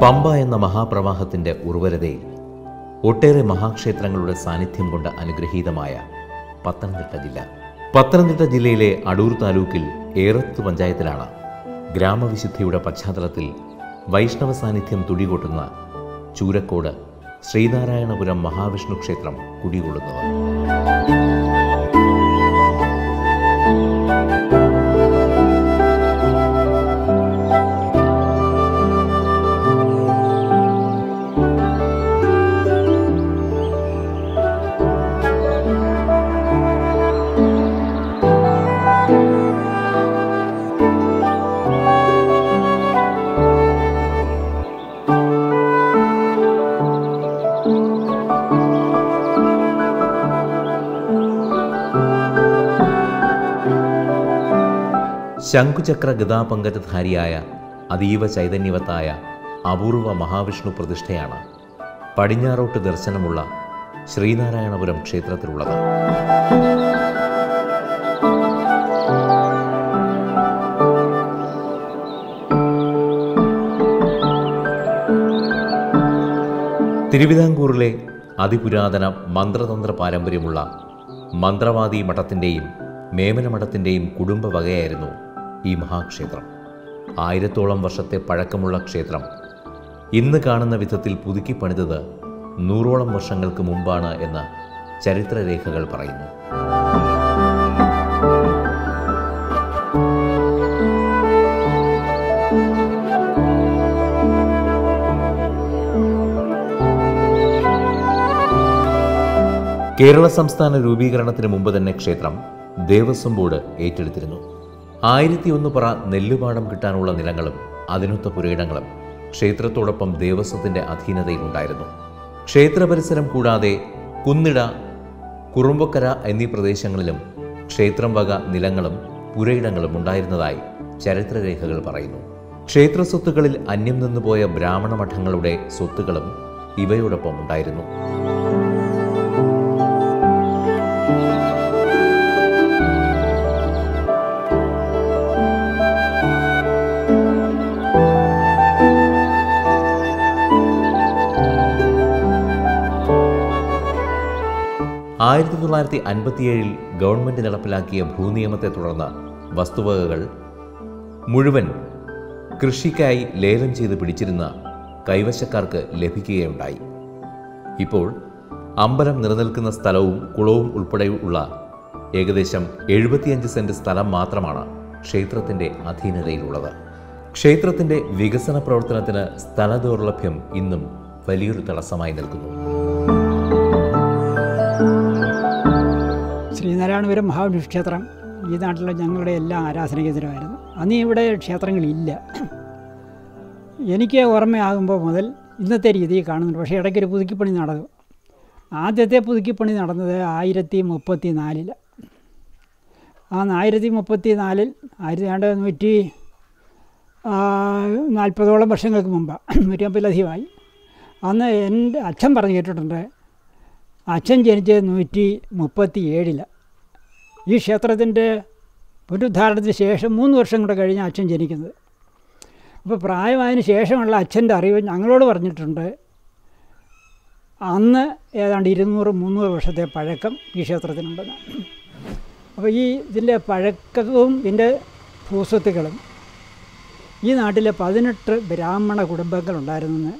പമ്പ എന്ന മഹാപ്രവാഹത്തിൻ്റെ ഉർവരതയിൽ ഒട്ടേറെ മഹാക്ഷേത്രങ്ങളുടെ സാന്നിധ്യം കൊണ്ട് അനുഗ്രഹീതമായ പത്തനംതിട്ട ജില്ല. പത്തനംതിട്ട ജില്ലയിലെ അടൂർ താലൂക്കിൽ ഏറത്ത് പഞ്ചായത്തിലാണ് ഗ്രാമവിശുദ്ധിയുടെ പശ്ചാത്തലത്തിൽ വൈഷ്ണവ സാന്നിധ്യം തുടികൊട്ടുന്ന ചൂരക്കോട് ശ്രീനാരായണപുരം മഹാവിഷ്ണു ക്ഷേത്രം കുടികൊള്ളുന്നത്. ശംഖുചക്ര ഗതാപങ്കജധാരിയായ അതീവ ചൈതന്യവത്തായ അപൂർവ മഹാവിഷ്ണു പ്രതിഷ്ഠയാണ് പടിഞ്ഞാറോട്ട് ദർശനമുള്ള ശ്രീനാരായണപുരം ക്ഷേത്രത്തിലുള്ളത്. തിരുവിതാംകൂറിലെ അതിപുരാതന മന്ത്രതന്ത്ര പാരമ്പര്യമുള്ള മന്ത്രവാദി മഠത്തിൻ്റെയും മേമന മഠത്തിൻ്റെയും കുടുംബ വകയായിരുന്നു ഈ മഹാക്ഷേത്രം. 1000-ഓളം വർഷത്തെ പഴക്കമുള്ള ക്ഷേത്രം ഇന്ന് കാണുന്ന വിധത്തിൽ പുതുക്കി പണിതത് 100-ഓളം വർഷങ്ങൾക്ക് മുമ്പാണ് എന്ന് ചരിത്രരേഖകൾ പറയുന്നു. കേരള സംസ്ഥാന രൂപീകരണത്തിന് മുമ്പ് തന്നെ ക്ഷേത്രം ദേവസ്വം ബോർഡ് ഏറ്റെടുത്തിരുന്നു. 1001 പറ നെല്ലുപാടം കിട്ടാനുള്ള നിലങ്ങളും അതിനൊത്ത പുരയിടങ്ങളും ക്ഷേത്രത്തോടൊപ്പം ദേവസ്വത്തിൻ്റെ അധീനതയിലുണ്ടായിരുന്നു. ക്ഷേത്ര പരിസരം കൂടാതെ കുന്നിട, കുറുമ്പക്കര എന്നീ പ്രദേശങ്ങളിലും ക്ഷേത്രം വക നിലങ്ങളും പുരയിടങ്ങളും ഉണ്ടായിരുന്നതായി ചരിത്രരേഖകൾ പറയുന്നു. ക്ഷേത്ര സ്വത്തുക്കളിൽ അന്യം നിന്നുപോയ ബ്രാഹ്മണ മഠങ്ങളുടെ സ്വത്തുക്കളും ഇവയോടൊപ്പം ഉണ്ടായിരുന്നു. ആയിരത്തി 1957-ൽ ഗവൺമെൻറ് നടപ്പിലാക്കിയ ഭൂനിയമത്തെ തുടർന്ന് വസ്തുവകകൾ മുഴുവൻ കൃഷിക്കായി ലേലം ചെയ്ത് പിടിച്ചിരുന്ന കൈവശക്കാർക്ക് ലഭിക്കുകയുണ്ടായി. ഇപ്പോൾ അമ്പലം നിലനിൽക്കുന്ന സ്ഥലവും കുളവും ഉൾപ്പെടെയുള്ള ഏകദേശം 75 സെൻറ് സ്ഥലം മാത്രമാണ് ക്ഷേത്രത്തിൻ്റെ അധീനതയിലുള്ളത്. ക്ഷേത്രത്തിൻ്റെ വികസന പ്രവർത്തനത്തിന് സ്ഥല ദൗർലഭ്യം ഇന്നും വലിയൊരു തടസ്സമായി നിൽക്കുന്നു. ശ്രീനാരായണപുരം മഹാവിഷ്ണു ക്ഷേത്രം ഈ നാട്ടിലെ ഞങ്ങളുടെ എല്ലാ ആരാധന കേന്ദ്രമായിരുന്നു. അന്ന് ഇവിടെ ക്ഷേത്രങ്ങളില്ല. എനിക്ക് ഓർമ്മയാകുമ്പോൾ മുതൽ ഇന്നത്തെ രീതിയിൽ കാണുന്നുണ്ട്. പക്ഷേ ഇടയ്ക്കൊരു പുതുക്കിപ്പണി നടന്നു. ആദ്യത്തെ പുതുക്കിപ്പണി നടന്നത് 1034-ൽ. 140-ഓളം വർഷങ്ങൾക്ക് മുമ്പ്, 150-ലധികമായി. അന്ന് എൻ്റെ അച്ഛൻ പറഞ്ഞു കേട്ടിട്ടുണ്ട്. അച്ഛൻ ജനിച്ചത് 137-ൽ. ഈ ക്ഷേത്രത്തിൻ്റെ പുനരുദ്ധാരണത്തിന് ശേഷം 3 വർഷം കൂടെ കഴിഞ്ഞ് അച്ഛൻ ജനിക്കുന്നത്. അപ്പോൾ പ്രായമായതിനു ശേഷമുള്ള അച്ഛൻ്റെ അറിവ് ഞങ്ങളോട് പറഞ്ഞിട്ടുണ്ട്. അന്ന് ഏതാണ്ട് 200-300 വർഷത്തെ പഴക്കം ഈ ക്ഷേത്രത്തിനുണ്ടെന്ന്. അപ്പോൾ ഈ ഇതിൻ്റെ പഴക്കവും ഇതിൻ്റെ ഭൂസ്വത്തുക്കളും ഈ നാട്ടിലെ 18 ബ്രാഹ്മണ കുടുംബങ്ങളുണ്ടായിരുന്നെന്ന്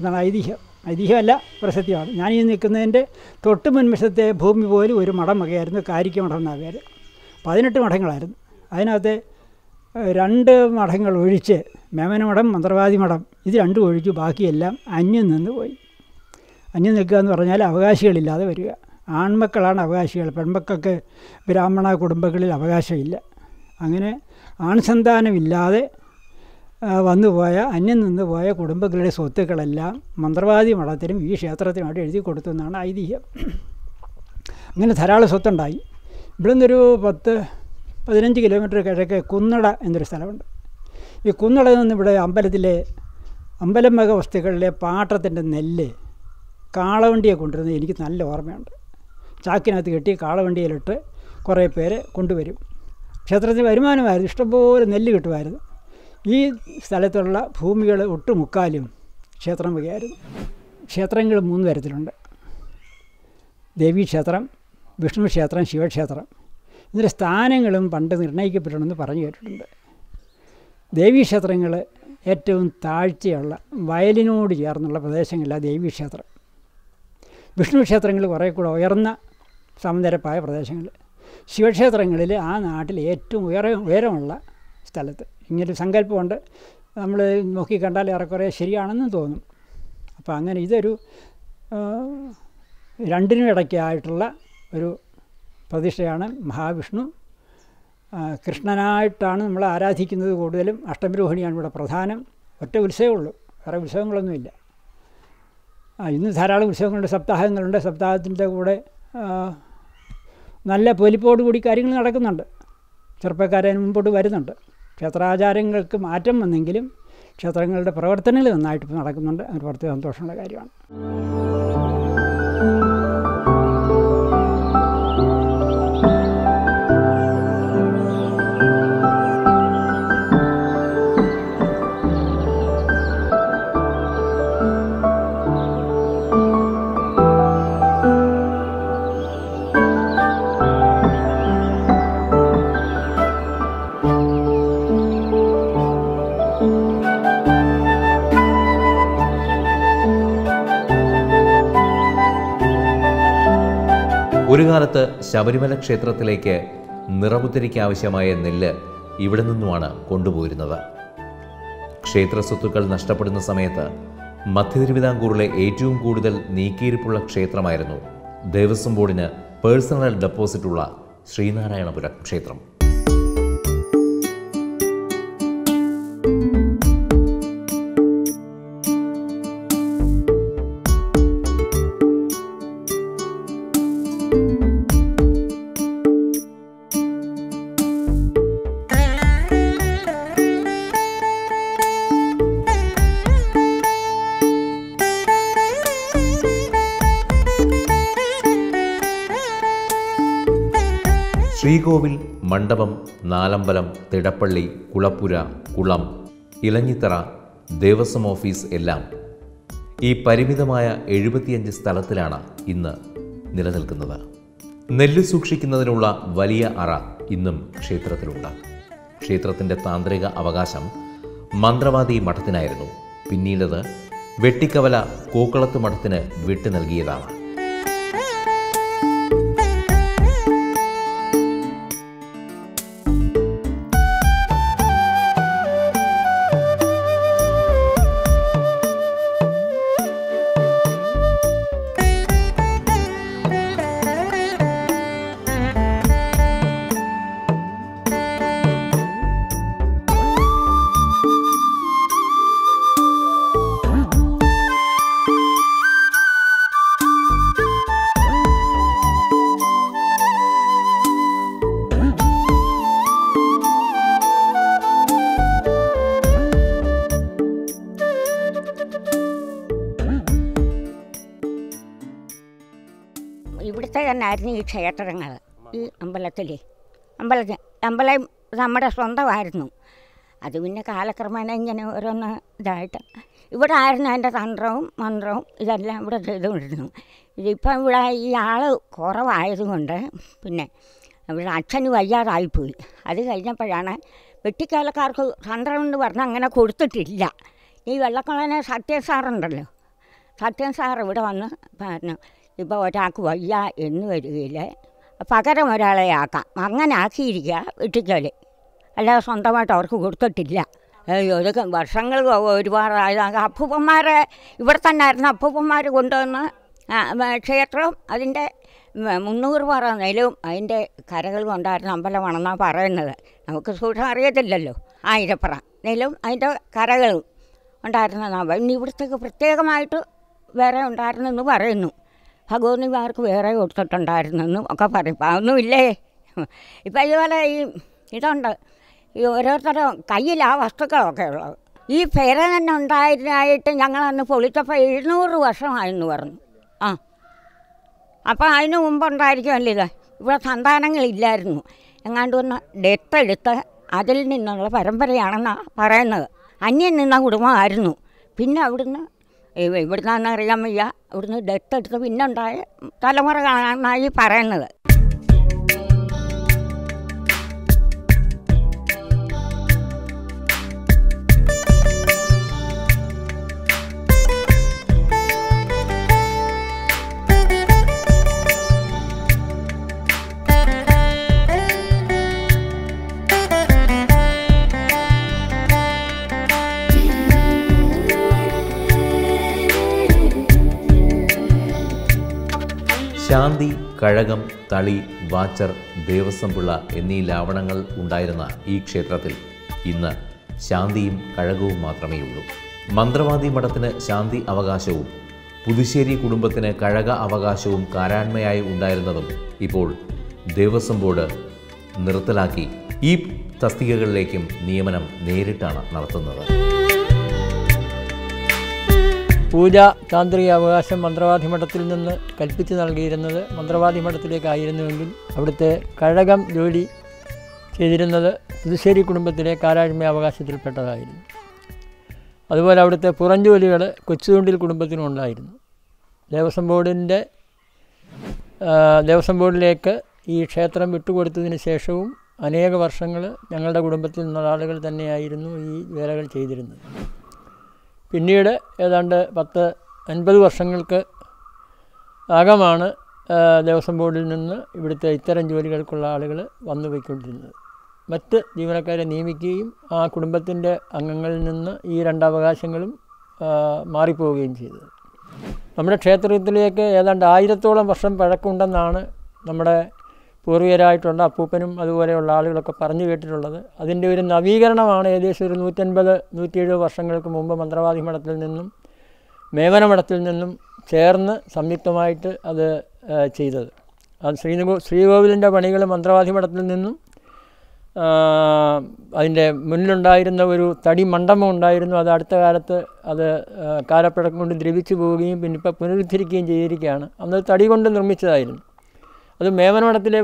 ഇതാണ് ഐതിഹ്യം. ഐതിഹ്യമല്ല, പ്രസക്തിയാണ്. ഞാൻ ഈ നിൽക്കുന്നതിൻ്റെ തൊട്ട് മുൻവശത്തെ ഭൂമി പോലും ഒരു മഠം വകയായിരുന്നു. കാരിക്ക മഠം എന്നാണ് പേര്. 18 മഠങ്ങളായിരുന്നു. അതിനകത്ത് 2 മഠങ്ങൾ ഒഴിച്ച്, മേമന മഠം, മന്ത്രവാദി മഠം, ഇത് രണ്ടും ഒഴിച്ച് ബാക്കിയെല്ലാം അന്യം നിന്ന് പോയി. അന്യം നിൽക്കുക എന്ന് പറഞ്ഞാൽ അവകാശികളില്ലാതെ വരിക. ആൺമക്കളാണ് അവകാശികൾ. പെൺമക്കൾക്ക് ബ്രാഹ്മണ കുടുംബങ്ങളിൽ അവകാശമില്ല. അങ്ങനെ ആൺസന്താനമില്ലാതെ വന്നുപോയ, അന്യം നിന്ന് പോയ കുടുംബങ്ങളുടെ സ്വത്തുക്കളെല്ലാം മന്ത്രവാദി മഠത്തിനും ഈ ക്ഷേത്രത്തിനുമായിട്ട് എഴുതി കൊടുത്തു എന്നാണ് ഐതിഹ്യം. അങ്ങനെ ധാരാളം സ്വത്തുണ്ടായി. ഇവിടെ നിന്നൊരു 10-15 കിലോമീറ്റർ കിഴക്ക് കുന്നട എന്നൊരു സ്ഥലമുണ്ട്. ഈ കുന്നടയിൽ നിന്ന് ഇവിടെ അമ്പലം വക വസ്തുക്കളിലെ പാട്ടത്തിൻ്റെ നെല്ല് കാളവണ്ടിയെ കൊണ്ടുവരുന്നത് എനിക്ക് നല്ല ഓർമ്മയുണ്ട്. ചാക്കിനകത്ത് കെട്ടി കാളവണ്ടിയിലിട്ട് കുറേ പേര് കൊണ്ടുവരും. ക്ഷേത്രത്തിന് വരുമാനമായിരുന്നു, ഇഷ്ടംപോലെ നെല്ല് കിട്ടുമായിരുന്നു. ഈ സ്ഥലത്തുള്ള ഭൂമികൾ ഒട്ടുമുക്കാലും ക്ഷേത്രം വകയായിരുന്നു. ക്ഷേത്രങ്ങൾ മൂന്ന് തരത്തിലുണ്ട്. ദേവീക്ഷേത്രം, വിഷ്ണു ക്ഷേത്രം, ശിവക്ഷേത്രം. ഇതിൻ്റെ സ്ഥാനങ്ങളും പണ്ട് നിർണ്ണയിക്കപ്പെടണമെന്ന് പറഞ്ഞു കേട്ടിട്ടുണ്ട്. ദേവീക്ഷേത്രങ്ങൾ ഏറ്റവും താഴ്ചയുള്ള വയലിനോട് ചേർന്നുള്ള പ്രദേശങ്ങളിലാണ് ദേവീക്ഷേത്രം. വിഷ്ണു ക്ഷേത്രങ്ങൾ കുറേ കൂടെ ഉയർന്ന സമതരപ്പായ പ്രദേശങ്ങൾ. ശിവക്ഷേത്രങ്ങളിൽ ആ നാട്ടിൽ ഏറ്റവും ഉയരമുള്ള സ്ഥലത്ത്. ഇങ്ങനൊരു സങ്കല്പമുണ്ട്, നമ്മൾ നോക്കിക്കണ്ടാൽ ഏറെക്കുറെ ശരിയാണെന്ന് തോന്നും. അപ്പോൾ അങ്ങനെ ഇതൊരു രണ്ടിനും ഇടയ്ക്കായിട്ടുള്ള ഒരു പ്രതിഷ്ഠയാണ് മഹാവിഷ്ണു. കൃഷ്ണനായിട്ടാണ് നമ്മൾ ആരാധിക്കുന്നത്. കൂടുതലും അഷ്ടമിരോഹിണിയാണ് ഇവിടെ പ്രധാനം. ഒറ്റ ഉത്സവമുള്ളൂ, വേറെ ഉത്സവങ്ങളൊന്നുമില്ല. ഇന്ന് ധാരാളം ഉത്സവങ്ങളുണ്ട്, സപ്താഹങ്ങളുണ്ട്. സപ്താഹത്തിൻ്റെ കൂടെ നല്ല പൊലിപ്പോടുകൂടി കാര്യങ്ങൾ നടക്കുന്നുണ്ട്. ചെറുപ്പക്കാരെ മുമ്പോട്ട് വരുന്നുണ്ട്. ക്ഷേത്രാചാരങ്ങൾക്ക് മാറ്റം വന്നെങ്കിലും ക്ഷേത്രങ്ങളുടെ പ്രവർത്തനങ്ങൾ നന്നായിട്ട് നടക്കുന്നുണ്ട്. അതിന് പ്രത്യേക സന്തോഷമുള്ള കാര്യമാണ്. ഒരു കാലത്ത് ശബരിമല ക്ഷേത്രത്തിലേക്ക് നിറമുദ്രയ്ക്കാവശ്യമായ നെല്ല് ഇവിടെ നിന്നുമാണ് കൊണ്ടുപോയിരുന്നത്. ക്ഷേത്ര സ്വത്തുക്കൾ നഷ്ടപ്പെടുന്ന സമയത്ത് മധ്യ തിരുവിതാംകൂറിലെ ഏറ്റവും കൂടുതൽ നീക്കിയിരിപ്പുള്ള ക്ഷേത്രമായിരുന്നു ദേവസ്വം ബോർഡിന് പേഴ്സണൽ ഡെപ്പോസിറ്റുള്ള ശ്രീനാരായണപുരം ക്ഷേത്രം. ശ്രീകോവിൽ, മണ്ഡപം, നാലമ്പലം, തിടപ്പള്ളി, കുളപ്പുര, കുളം, ഇലഞ്ഞിത്തറ, ദേവസ്വം ഓഫീസ് എല്ലാം ഈ പരിമിതമായ 75 സ്ഥലത്തിലാണ് ഇന്ന് നിലനിൽക്കുന്നത്. നെല്ല് സൂക്ഷിക്കുന്നതിനുള്ള വലിയ അറ ഇന്നും ക്ഷേത്രത്തിലുണ്ട്. ക്ഷേത്രത്തിൻ്റെ താന്ത്രിക അവകാശം മന്ത്രവാദി മഠത്തിനായിരുന്നു. പിന്നീടത് വെട്ടിക്കവല കോക്കളത്ത് മഠത്തിന് വിട്ടു നൽകിയതാണ്. ഇവിടുത്തെ തന്നെ ആയിരുന്നു ഈ ക്ഷേത്രങ്ങൾ. ഈ അമ്പലം നമ്മുടെ സ്വന്തമായിരുന്നു. അത് പിന്നെ കാലക്രമേണ ഇങ്ങനെ ഓരോന്ന് ഇതായിട്ട് ഇവിടെ ആയിരുന്നു അതിൻ്റെ തന്ത്രവും മന്ത്രവും ഇതെല്ലാം ഇവിടെ ചെയ്തുകൊണ്ടിരുന്നു. ഇതിപ്പം ഇവിടെ ഈ ആൾ കുറവായതുകൊണ്ട് പിന്നെ ഇവിടെ അച്ഛന് വയ്യാതായിപ്പോയി. അത് കഴിഞ്ഞപ്പോഴാണ് വെട്ടിക്കാലക്കാർക്ക് തന്ത്രം എന്ന് പറഞ്ഞാൽ അങ്ങനെ കൊടുത്തിട്ടില്ല. ഈ വെള്ളക്കുളനെ സത്യൻ സാറുണ്ടല്ലോ, സത്യൻ സാർ ഇവിടെ വന്ന് പറഞ്ഞു ഇപ്പോൾ ഒരാൾക്ക് വയ്യ എന്ന് വരികയില്ല, പകരം ഒരാളെ ആക്കാം. അങ്ങനെ ആക്കിയിരിക്കുക വെട്ടിക്കല്, അല്ലാതെ സ്വന്തമായിട്ട് അവർക്ക് കൊടുത്തിട്ടില്ല. ഇതൊക്കെ വർഷങ്ങൾ ഒരുപാട് അപ്പൂപ്പന്മാരെ ഇവിടെ തന്നെ ആയിരുന്നു. അപ്പൂപ്പന്മാർ കൊണ്ടുവന്ന് ക്ഷേത്രം അതിൻ്റെ 300 പറ നിലവും അതിൻ്റെ കരകൾ കൊണ്ടായിരുന്നു അമ്പലമാണെന്നാണ് പറയുന്നത്. നമുക്ക് സൂക്ഷ്മം അറിയത്തില്ലല്ലോ. 1000 പറ നിലവും അതിൻ്റെ കരകളും ഉണ്ടായിരുന്നതാണ്. ഇനി ഇവിടുത്തേക്ക് പ്രത്യേകമായിട്ട് വേറെ ഉണ്ടായിരുന്നെന്ന് പറയുന്നു. ഭഗവതിമാർക്ക് വേറെ കൊടുത്തിട്ടുണ്ടായിരുന്നെന്നും ഒക്കെ പറയും. ഇപ്പം അതൊന്നുമില്ലേ. ഇപ്പം ഇതുപോലെ ഈ ഇതുണ്ട്, ഈ ഓരോരുത്തരുടെ കയ്യിൽ ആ വസ്തുക്കളൊക്കെ ഉള്ളത്. ഈ പേര തന്നെ ഉണ്ടായിരുന്നായിട്ട് ഞങ്ങളന്ന് പൊളിച്ചപ്പോൾ 700 വർഷമായെന്ന് പറഞ്ഞു. ആ അപ്പം അതിന് മുമ്പ് ഉണ്ടായിരിക്കുമല്ലോ ഇത്. ഇവിടെ സന്താനങ്ങളില്ലായിരുന്നു. എങ്ങാണ്ട് ഒന്ന് ഡെത്തെടുത്ത് അതിൽ നിന്നുള്ള പരമ്പരയാണെന്നാണ് പറയുന്നത്. അന്യം നിന്ന കുടുംബമായിരുന്നു. പിന്നെ ഇവിടുന്ന് അറിയാൻ വയ്യ, ഇവിടുന്ന് ദത്തെടുത്ത് പിന്നെ ഉണ്ടായ തലമുറകളാണെന്നായി പറയുന്നത്. ശാന്തി, കഴകം, തളി, വാച്ചർ, ദേവസ്വംപിള്ള എന്നീ ലാവണങ്ങൾ ഉണ്ടായിരുന്ന ഈ ക്ഷേത്രത്തിൽ ഇന്ന് ശാന്തിയും കഴകവും മാത്രമേയുള്ളൂ. മന്ത്രവാദി മഠത്തിന് ശാന്തി അവകാശവും പുതുശ്ശേരി കുടുംബത്തിന് കഴക അവകാശവും കാരാണ്മയായി ഉണ്ടായിരുന്നതും ഇപ്പോൾ ദേവസ്വം ബോർഡ് നിർത്തലാക്കി ഈ തസ്തികകളിലേക്കും നിയമനം നേരിട്ടാണ് നടത്തുന്നത്. പൂജ, താന്ത്രിക അവകാശം മന്ത്രവാദി മഠത്തിൽ നിന്ന് കൽപ്പിച്ച് നൽകിയിരുന്നത് മന്ത്രവാദി മഠത്തിലേക്കായിരുന്നുവെങ്കിൽ അവിടുത്തെ കഴകം ജോലി ചെയ്തിരുന്നത് പുതുശ്ശേരി കുടുംബത്തിലെ കാരാഴ്മ അവകാശത്തിൽപ്പെട്ടതായിരുന്നു. അതുപോലെ അവിടുത്തെ പുറംജോലികൾ കൊച്ചുതൂണ്ടിൽ കുടുംബത്തിനും ഉണ്ടായിരുന്നു. ദേവസ്വം ബോർഡിലേക്ക് ഈ ക്ഷേത്രം വിട്ടുകൊടുത്തതിന് ശേഷവും അനേക വർഷങ്ങൾ ഞങ്ങളുടെ കുടുംബത്തിൽ നിന്നുള്ള ആളുകൾ തന്നെയായിരുന്നു ഈ വേലകൾ ചെയ്തിരുന്നത്. പിന്നീട് ഏതാണ്ട് 10-50 വർഷങ്ങൾക്ക് ആകമാണ് ദേവസ്വം ബോർഡിൽ നിന്ന് ഇവിടുത്തെ ഇത്തരം ജോലികൾക്കുള്ള ആളുകൾ വന്നു പോയിക്കൊണ്ടിരുന്നത്. മറ്റ് ജീവനക്കാരെ നിയമിക്കുകയും ആ കുടുംബത്തിൻ്റെ അംഗങ്ങളിൽ നിന്ന് ഈ രണ്ടവകാശങ്ങളും മാറിപ്പോവുകയും ചെയ്തത്. നമ്മുടെ ക്ഷേത്രത്തിലേക്ക് ഏതാണ്ട് 1000-ഓളം വർഷം പഴക്കമുണ്ടെന്നാണ് നമ്മുടെ പൂർവികരായിട്ടുള്ള അപ്പൂപ്പനും അതുപോലെയുള്ള ആളുകളൊക്കെ പറഞ്ഞു കേട്ടിട്ടുള്ളത്. അതിൻ്റെ ഒരു നവീകരണമാണ് ഏകദേശം ഒരു 150-170 വർഷങ്ങൾക്ക് മുമ്പ് മന്ത്രവാദി മഠത്തിൽ നിന്നും മേമന മഠത്തിൽ നിന്നും ചേർന്ന് സംയുക്തമായിട്ട് അത് ചെയ്തത്. അത് ശ്രീകോവിലിൻ്റെ പണികൾ മന്ത്രവാദി മഠത്തിൽ നിന്നും അതിൻ്റെ മുന്നിലുണ്ടായിരുന്ന ഒരു തടി മണ്ഡപം ഉണ്ടായിരുന്നു. അത് അടുത്ത കാലത്ത് അത് കാലപ്പഴക്കം കൊണ്ട് ദ്രവിച്ചു പോവുകയും പിന്നിപ്പോൾ പുനരുദ്ധരിക്കുകയും ചെയ്തിരിക്കുകയാണ്. അന്നത് തടി കൊണ്ട് നിർമ്മിച്ചതായിരുന്നു. അത് മേമന മഠത്തിലെ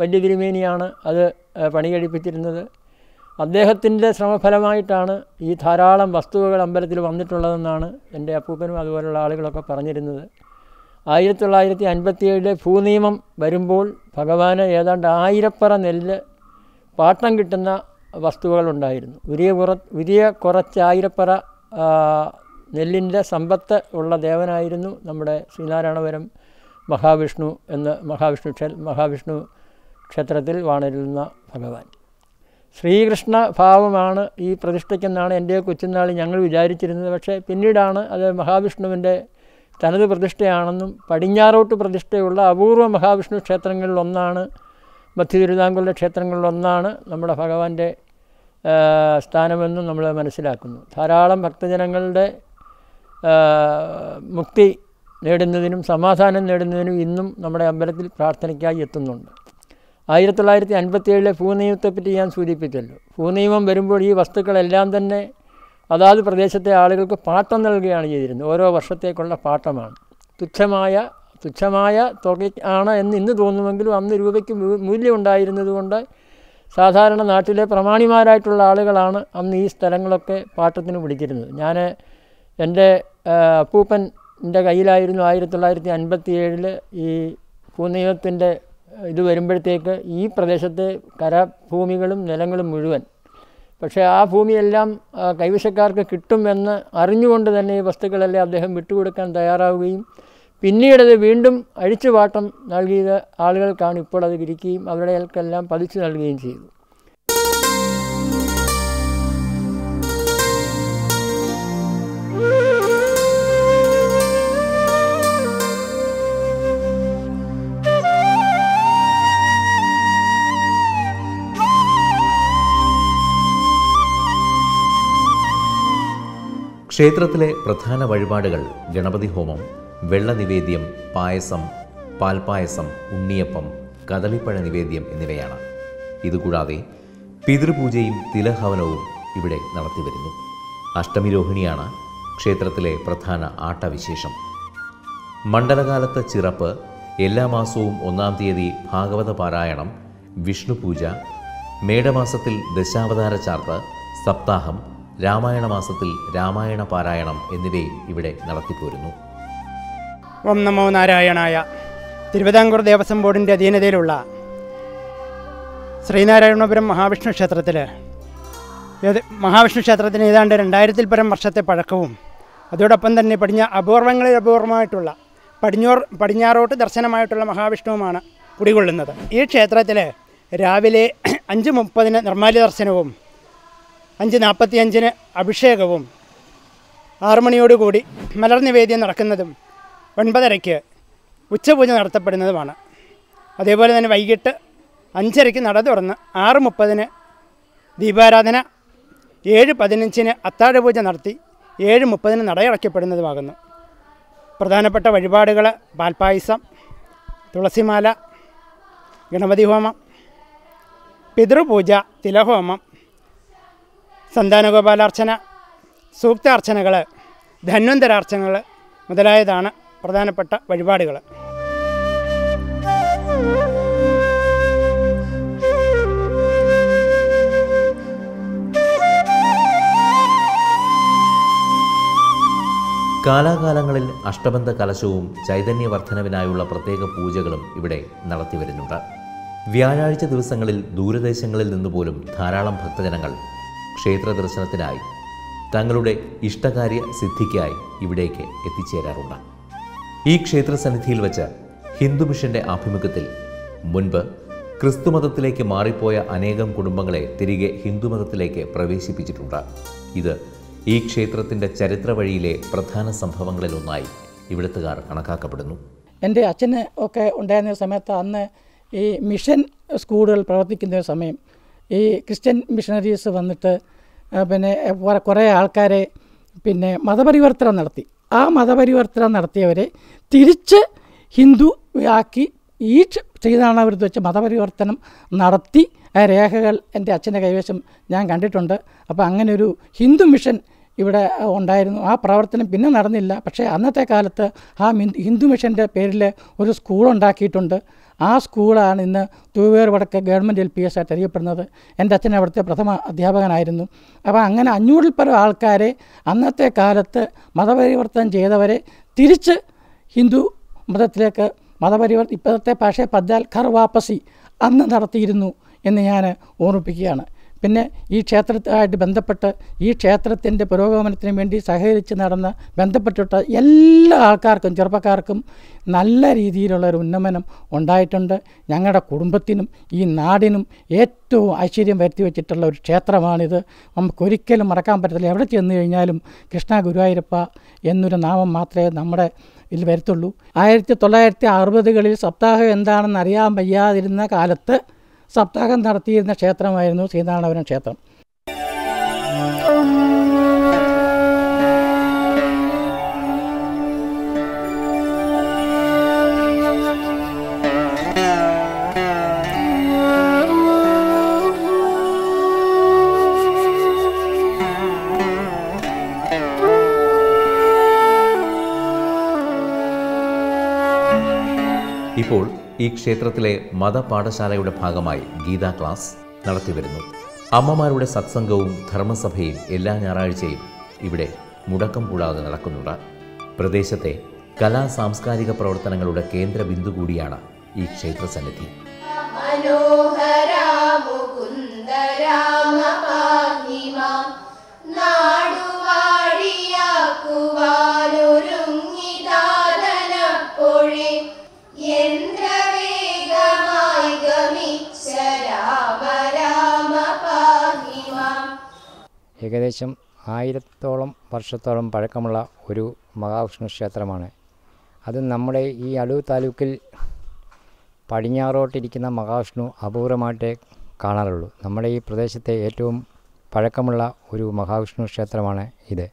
വലിയ തിരുമേനിയാണ് അത് പണി കഴിപ്പിച്ചിരുന്നത്. അദ്ദേഹത്തിൻ്റെ ശ്രമഫലമായിട്ടാണ് ഈ ധാരാളം വസ്തുവകൾ അമ്പലത്തിൽ വന്നിട്ടുള്ളതെന്നാണ് എൻ്റെ അപ്പൂപ്പനും അതുപോലെയുള്ള ആളുകളൊക്കെ പറഞ്ഞിരുന്നത്. 1957 ഭൂനിയമം വരുമ്പോൾ ഭഗവാന് ഏതാണ്ട് 1000 പറ നെല്ല് പാട്ടം കിട്ടുന്ന വസ്തുവകളുണ്ടായിരുന്നു. ഉരിയ കുറച്ച് 1000 പറ നെല്ലിൻ്റെ സമ്പത്ത് ഉള്ള ദേവനായിരുന്നു നമ്മുടെ ശ്രീനാരായണപുരം മഹാവിഷ്ണു എന്ന മഹാവിഷ്ണു ക്ഷേത്രത്തിൽ വാണരുന്ന ഭഗവാൻ. ശ്രീകൃഷ്ണ ഭാവമാണ് ഈ പ്രതിഷ്ഠയ്ക്കെന്നാണ് എൻ്റെ കൊച്ചുനാളിൽ ഞങ്ങൾ വിചാരിച്ചിരുന്നത്. പക്ഷേ പിന്നീടാണ് അത് മഹാവിഷ്ണുവിൻ്റെ തനത് പ്രതിഷ്ഠയാണെന്നും പടിഞ്ഞാറോട്ട് പ്രതിഷ്ഠയുള്ള അപൂർവ മഹാവിഷ്ണു ക്ഷേത്രങ്ങളിലൊന്നാണ്, മധ്യ തിരുവിതാംകൂറിലെ ക്ഷേത്രങ്ങളിലൊന്നാണ് നമ്മുടെ ഭഗവാന്റെ സ്ഥാനമെന്നും നമ്മൾ മനസ്സിലാക്കുന്നു. ധാരാളം ഭക്തജനങ്ങളുടെ മുക്തി നേടുന്നതിനും സമാധാനം നേടുന്നതിനും ഇന്നും നമ്മുടെ അമ്പലത്തിൽ പ്രാർത്ഥനയ്ക്കായി എത്തുന്നുണ്ട്. 1957 ഭൂനിയമത്തെപ്പറ്റി ഞാൻ സൂചിപ്പിച്ചല്ലോ. ഭൂനിയമം വരുമ്പോൾ ഈ വസ്തുക്കളെല്ലാം തന്നെ അതാത് പ്രദേശത്തെ ആളുകൾക്ക് പാട്ടം നൽകുകയാണ് ചെയ്തിരുന്നത്. ഓരോ വർഷത്തേക്കുള്ള പാട്ടമാണ്. തുച്ഛമായ തുക ആണ് എന്ന് ഇന്ന് തോന്നുമെങ്കിലും അന്ന് രൂപയ്ക്ക് മൂല്യം ഉണ്ടായിരുന്നതുകൊണ്ട് സാധാരണ നാട്ടിലെ പ്രമാണിമാരായിട്ടുള്ള ആളുകളാണ് അന്ന് ഈ സ്ഥലങ്ങളൊക്കെ പാട്ടത്തിന് പിടിച്ചിരുന്നത്. എൻ്റെ അപ്പൂപ്പൻ എൻ്റെ കയ്യിലായിരുന്നു 1957 ഈ ഭൂനിയമത്തിൻ്റെ ഇത് വരുമ്പോഴത്തേക്ക് ഈ പ്രദേശത്തെ കരഭൂമികളും നിലങ്ങളും മുഴുവൻ, പക്ഷേ ആ ഭൂമിയെല്ലാം കൈവശക്കാർക്ക് കിട്ടുമെന്ന് അറിഞ്ഞുകൊണ്ട് തന്നെ ഈ വസ്തുക്കളെല്ലാം അദ്ദേഹം വിട്ടുകൊടുക്കാൻ തയ്യാറാവുകയും പിന്നീടത് വീണ്ടും അഴിച്ചുപാട്ടം നൽകിയ ആളുകൾക്കാണ് ഇപ്പോൾ അത് വിരിക്കുകയും അവരുടെ ആൾക്കെല്ലാം പതിച്ചു നൽകുകയും ചെയ്തു. ക്ഷേത്രത്തിലെ പ്രധാന വഴിപാടുകൾ ഗണപതി ഹോമം, വെള്ള നിവേദ്യം, പായസം, പാൽപ്പായസം, ഉണ്ണിയപ്പം, കദളിപ്പഴ നിവേദ്യം എന്നിവയാണ്. ഇതുകൂടാതെ പിതൃപൂജയും തിലഹവനവും ഇവിടെ നടത്തിവരുന്നു. അഷ്ടമിരോഹിണിയാണ് ക്ഷേത്രത്തിലെ പ്രധാന ആട്ടവിശേഷം. മണ്ഡലകാലത്ത് ചിറപ്പ്, എല്ലാ മാസവും 1-ാം തീയതി ഭാഗവത പാരായണം, വിഷ്ണു പൂജ, മേടമാസത്തിൽ ദശാവതാര ചാർത്ത്, സപ്താഹം, രാമായണ മാസത്തിൽ രാമായണ പാരായണം എന്നിവയെ ഇവിടെ നടത്തിപ്പോരുന്നു. ഓം നമോ നാരായണായ. തിരുവിതാംകൂർ ദേവസ്വം ബോർഡിൻ്റെ അധീനതയിലുള്ള ശ്രീനാരായണപുരം മഹാവിഷ്ണു ക്ഷേത്രത്തിൽ മഹാവിഷ്ണു ക്ഷേത്രത്തിന് ഏതാണ്ട് 2000-ൽ പരം വർഷത്തെ പഴക്കവും അതോടൊപ്പം തന്നെ അപൂർവങ്ങളിൽ അപൂർവമായിട്ടുള്ള പടിഞ്ഞാറോട്ട് ദർശനമായിട്ടുള്ള മഹാവിഷ്ണുവുമാണ് കുടികൊള്ളുന്നത്. ഈ ക്ഷേത്രത്തിൽ രാവിലെ 5:30-ന് നിർമ്മാല്യ ദർശനവും 5:45-ന് അഭിഷേകവും 6 മണിയോടുകൂടി മലർനിവേദ്യം നടക്കുന്നതും 9:30-ക്ക് ഉച്ചപൂജ നടത്തപ്പെടുന്നതുമാണ്. അതേപോലെ തന്നെ വൈകിട്ട് 5:30-ക്ക് നട തുറന്ന് 6:30-ന് ദീപാരാധന, 7:15-ന് അത്താഴപൂജ നടത്തി 7:30-ന് നടയടയ്ക്കപ്പെടുന്നതുമാകുന്നു. പ്രധാനപ്പെട്ട വഴിപാടുകൾ പാൽപ്പായസം, തുളസിമാല, ഗണപതി ഹോമം, പിതൃപൂജ, തിലഹോമം, സന്താനഗോപാലാർച്ചന, സൂക്താർച്ചനകൾ, ധന്വന്തരാർച്ചനകൾ മുതലായതാണ് പ്രധാനപ്പെട്ട വഴിപാടുകൾ. കാലാകാലങ്ങളിൽ അഷ്ടബന്ധ കലശവും ചൈതന്യവർദ്ധനവിനായുള്ള പ്രത്യേക പൂജകളും ഇവിടെ നടത്തിവരുന്നുണ്ട്. വ്യാഴാഴ്ച ദിവസങ്ങളിൽ ദൂരദേശങ്ങളിൽ നിന്നുപോലും ധാരാളം ഭക്തജനങ്ങൾ ക്ഷേത്ര ദർശനത്തിനായി തങ്ങളുടെ ഇഷ്ടകാര്യ സിദ്ധിക്കായി ഇവിടേക്ക് എത്തിച്ചേരാറുണ്ട്. ഈ ക്ഷേത്രസന്നിധിയിൽ വച്ച് ഹിന്ദു മിഷൻ്റെ ആഭിമുഖ്യത്തിൽ മുൻപ് ക്രിസ്തുമതത്തിലേക്ക് മാറിപ്പോയ അനേകം കുടുംബങ്ങളെ തിരികെ ഹിന്ദുമതത്തിലേക്ക് പ്രവേശിപ്പിച്ചിട്ടുണ്ട്. ഇത് ഈ ക്ഷേത്രത്തിൻ്റെ ചരിത്ര വഴിയിലെ പ്രധാന സംഭവങ്ങളിലൊന്നായി ഇവിടുത്തുകാർ കണക്കാക്കപ്പെടുന്നു. എൻ്റെ അച്ഛന് ഒക്കെ ഉണ്ടായിരുന്ന സമയത്ത് അന്ന് ഈ മിഷൻ സ്കൂളുകൾ പ്രവർത്തിക്കുന്ന സമയം ഈ ക്രിസ്ത്യൻ മിഷനറീസ് വന്നിട്ട് പിന്നെ കുറേ ആൾക്കാരെ പിന്നെ മതപരിവർത്തനം നടത്തി. ആ മതപരിവർത്തനം നടത്തിയവരെ തിരിച്ച് ഹിന്ദു ആക്കി ഈ ശ്രീനാരായണപുരത്ത് വെച്ച് മതപരിവർത്തനം നടത്തി ആ രേഖകൾ എൻ്റെ അച്ഛൻ്റെ കൈവശം ഞാൻ കണ്ടിട്ടുണ്ട്. അപ്പോൾ അങ്ങനെ ഒരു ഹിന്ദു മിഷൻ ഇവിടെ ഉണ്ടായിരുന്നു. ആ പ്രവർത്തനം പിന്നെ നടന്നില്ല. പക്ഷേ അന്നത്തെ കാലത്ത് ആ ഹിന്ദു മിഷൻ്റെ പേരിൽ ഒരു സ്കൂളുണ്ടാക്കിയിട്ടുണ്ട്. ആ സ്കൂളാണ് ഇന്ന് തൂവേർ വടക്ക് ഗവൺമെൻറ് LPS ആയിട്ട് അറിയപ്പെടുന്നത്. എൻ്റെ അച്ഛൻ അവിടുത്തെ പ്രഥമ അധ്യാപകനായിരുന്നു. അപ്പോൾ അങ്ങനെ 500-ൽ പരം ആൾക്കാരെ അന്നത്തെ കാലത്ത് മതപരിവർത്തനം ചെയ്തവരെ തിരിച്ച് ഹിന്ദു മതത്തിലേക്ക് ഇപ്പോഴത്തെ ഭാഷയെ പദ്യാൽ ഖർ വാപ്പസി അന്ന് നടത്തിയിരുന്നു എന്ന് ഞാൻ ഓർമ്മിപ്പിക്കുകയാണ്. പിന്നെ ഈ ക്ഷേത്രമായിട്ട് ബന്ധപ്പെട്ട് ഈ ക്ഷേത്രത്തിൻ്റെ പുരോഗമനത്തിന് വേണ്ടി സഹകരിച്ച് നടന്ന ബന്ധപ്പെട്ടിട്ട എല്ലാ ആൾക്കാർക്കും ചെറുപ്പക്കാർക്കും നല്ല രീതിയിലുള്ളൊരു ഉന്നമനം ഉണ്ടായിട്ടുണ്ട്. ഞങ്ങളുടെ കുടുംബത്തിനും ഈ നാടിനും ഏറ്റവും ഐശ്വര്യം വരുത്തി വച്ചിട്ടുള്ള ഒരു ക്ഷേത്രമാണിത്. നമുക്കൊരിക്കലും മറക്കാൻ പറ്റത്തില്ല. എവിടെ ചെന്ന് കഴിഞ്ഞാലും കൃഷ്ണ ഗുരുവായൂരപ്പ എന്നൊരു നാമം മാത്രമേ നമ്മുടെ ഇതിൽ വരത്തുള്ളൂ. 1960-കളിൽ സപ്താഹം എന്താണെന്ന് അറിയാൻ വയ്യാതിരുന്ന കാലത്ത് സപ്താഹം നടത്തിയിരുന്ന ക്ഷേത്രമായിരുന്നു ശ്രീനാരായണപുരം ക്ഷേത്രം. ഇപ്പോൾ ഈ ക്ഷേത്രത്തിലെ മതപാഠശാലയുടെ ഭാഗമായി ഗീതാ ക്ലാസ് നടത്തിവരുന്നു. അമ്മമാരുടെ സത്സംഗവും ധർമ്മസഭയും എല്ലാ ഞായറാഴ്ചയും ഇവിടെ മുടക്കം കൂടാതെ നടക്കുന്നുണ്ട്. പ്രദേശത്തെ കലാ സാംസ്കാരിക പ്രവർത്തനങ്ങളുടെ കേന്ദ്ര ബിന്ദു കൂടിയാണ് ഈ ക്ഷേത്രസന്നിധി. ഏകദേശം 1000-ഓളം വർഷത്തോളം പഴക്കമുള്ള ഒരു മഹാവിഷ്ണു ക്ഷേത്രമാണ് അത്. നമ്മുടെ ഈ അടൂർ താലൂക്കിൽ പടിഞ്ഞാറോട്ടിരിക്കുന്ന മഹാവിഷ്ണു അപൂർവമായിട്ടേ കാണാറുള്ളൂ. നമ്മുടെ ഈ പ്രദേശത്തെ ഏറ്റവും പഴക്കമുള്ള ഒരു മഹാവിഷ്ണു ക്ഷേത്രമാണ് ഇത്.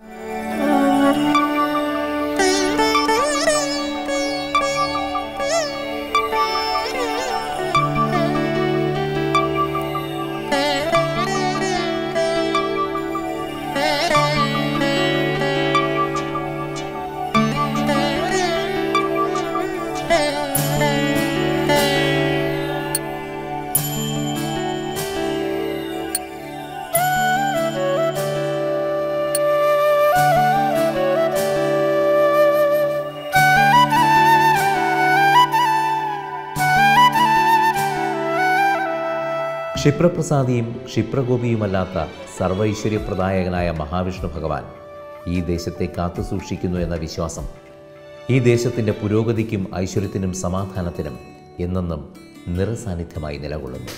ക്ഷിപ്രപ്രസാദിയും ക്ഷിപ്രഗോപിയുമല്ലാത്ത സർവൈശ്വര്യപ്രദായകനായ മഹാവിഷ്ണു ഭഗവാൻ ഈ ദേശത്തെ കാത്തുസൂക്ഷിക്കുന്നു എന്ന വിശ്വാസം ഈ ദേശത്തിൻ്റെ പുരോഗതിക്കും ഐശ്വര്യത്തിനും സമാധാനത്തിനും എന്നെന്നും നിറസാന്നിധ്യമായി നിലകൊള്ളുന്നു.